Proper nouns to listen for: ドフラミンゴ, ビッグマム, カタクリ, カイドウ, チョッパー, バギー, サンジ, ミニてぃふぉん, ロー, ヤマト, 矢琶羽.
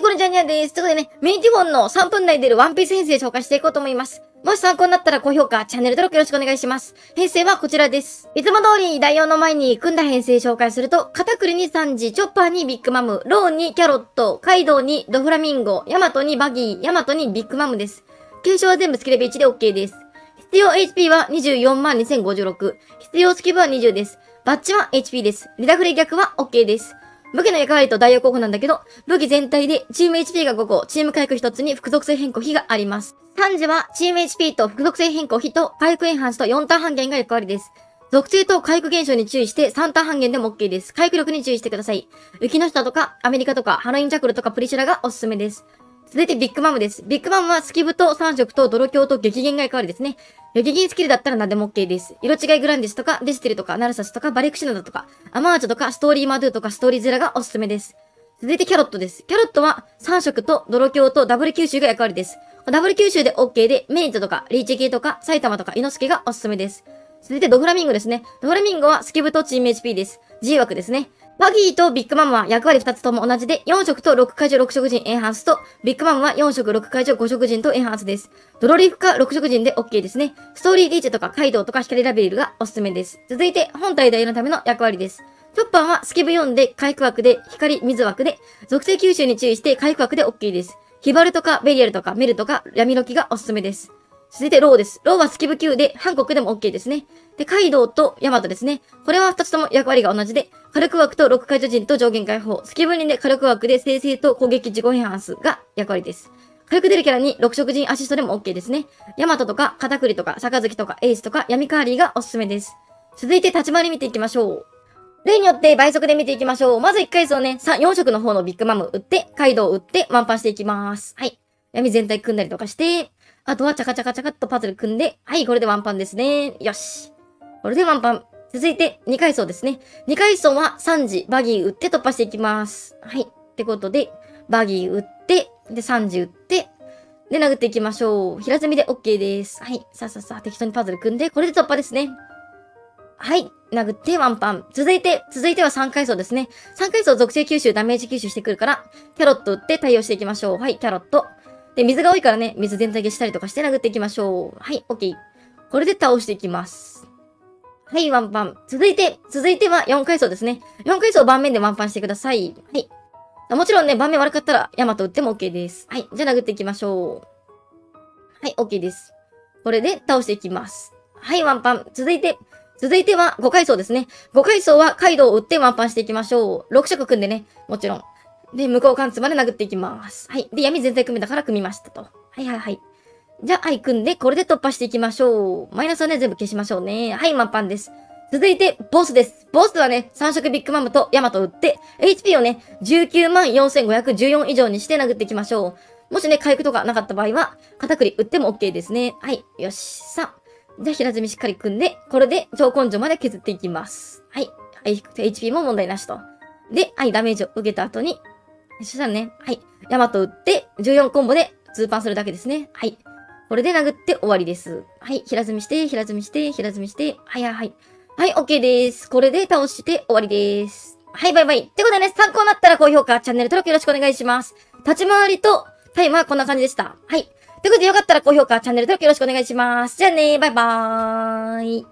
ニコニちゃんにゃんです。ということでね、ミニティフォンの3分内出るワンピース編成で紹介していこうと思います。もし参考になったら高評価、チャンネル登録よろしくお願いします。編成はこちらです。いつも通り、第4の前に組んだ編成紹介すると、カタクリにサンジ、チョッパーにビッグマム、ローにキャロット、カイドウにドフラミンゴ、ヤマトにバギー、ヤマトにビッグマムです。継承は全部スキルレベル1で OK です。必要 HP は 242,056。必要スキルは20です。バッジは HP です。リダフレ逆は OK です。武器の役割と代用候補なんだけど、武器全体でチーム HP が5個、チーム回復1つに副属性変更比があります。サンジはチーム HP と副属性変更比と回復エンハンスと4ターン半減が役割です。属性と回復減少に注意して3ターン半減でも OK です。回復力に注意してください。雪の下とかアメリカとかハロインジャクルとかプリシュラがおすすめです。続いてビッグマムです。ビッグマムはスキブと3色と泥鏡と激減が役割ですね。激減スキルだったら何でも OK です。色違いグランディスとかデスティルとかナルサスとかバレクシナダとかアマーチョとかストーリーマドゥとかストーリーズラがおすすめです。続いてキャロットです。キャロットは3色と泥鏡とダブル吸収が役割です。ダブル吸収で OK でメリットとかリーチ系とか埼玉とかイノスケがおすすめです。続いてドフラミンゴですね。ドフラミンゴはスキブとチーム HP です。G 枠ですね。バギーとビッグマムは役割2つとも同じで、4色と6解除6色人エンハンスと、ビッグマムは4色6解除5色人とエンハンスです。ドロリフか6色人で OK ですね。ストーリーリーチとかカイドウとか光ラビリルがおすすめです。続いて、本体代のための役割です。チョッパーはスキブ4で回復枠で、光水枠で、属性吸収に注意して回復枠で OK です。ヒバルとかベリアルとかメルとか闇ロキがおすすめです。続いてローです。ローはスキブ9で、韓国でも OK ですね。で、カイドウとヤマトですね。これは2つとも役割が同じで、火力枠と6解除人と上限解放、スキブ2で火力枠で生成と攻撃自己変換数が役割です。火力出るキャラに6色人アシストでも OK ですね。ヤマトとかカタクリとかサカズキとかエースとか闇カーリーがおすすめです。続いて立ち回り見ていきましょう。例によって倍速で見ていきましょう。まず1回ですよね。4色の方のビッグマム打って、カイドウ打って、ワンパンしていきます。はい。闇全体組んだりとかして、あとはチャカチャカチャカっとパズル組んで、はい、これでワンパンですね。よし。これでワンパン。続いて、2階層ですね。2階層は3時、バギー打って突破していきます。はい。ってことで、バギー打って、で、3時打って、で、殴っていきましょう。平積みで OK です。はい。さあさあさあ、適当にパズル組んで、これで突破ですね。はい。殴ってワンパン。続いては3階層ですね。3階層属性吸収、ダメージ吸収してくるから、キャロット打って対応していきましょう。はい、キャロット。で、水が多いからね、水全体消したりとかして殴っていきましょう。はい、OK。これで倒していきます。はい、ワンパン。続いては4階層ですね。4階層盤面でワンパンしてください。はい。もちろんね、盤面悪かったら、ヤマト打っても OK です。はい、じゃあ殴っていきましょう。はい、OK です。これで倒していきます。はい、ワンパン。続いては5階層ですね。5階層はカイドウを打ってワンパンしていきましょう。6色組んでね、もちろん。で、向こう貫通まで殴っていきます。はい。で、闇全体組めたから組みましたと。はいはいはい。じゃあ、はい、組んで、これで突破していきましょう。マイナスはね、全部消しましょうね。はい、満パンです。続いて、ボスです。ボスはね、3色ビッグマムとヤマトを打って、HP をね、194,514 以上にして殴っていきましょう。もしね、回復とかなかった場合は、片栗打っても OK ですね。はい、よし。さあ、じゃあ、平積みしっかり組んで、これで超根性まで削っていきます。はい。HP も問題なしと。で、はい、ダメージを受けた後に、そしたらね、はい。ヤマト打って、14コンボで2パンするだけですね。はい。これで殴って終わりです。はい。平積みして、平積みして、平積みして。はいはいはい。はい、OK です。これで倒して終わりです。はい、バイバイ。ってことでね、参考になったら高評価、チャンネル登録よろしくお願いします。立ち回りとタイムはこんな感じでした。はい。ということでよかったら高評価、チャンネル登録よろしくお願いします。じゃあね、バイバーイ。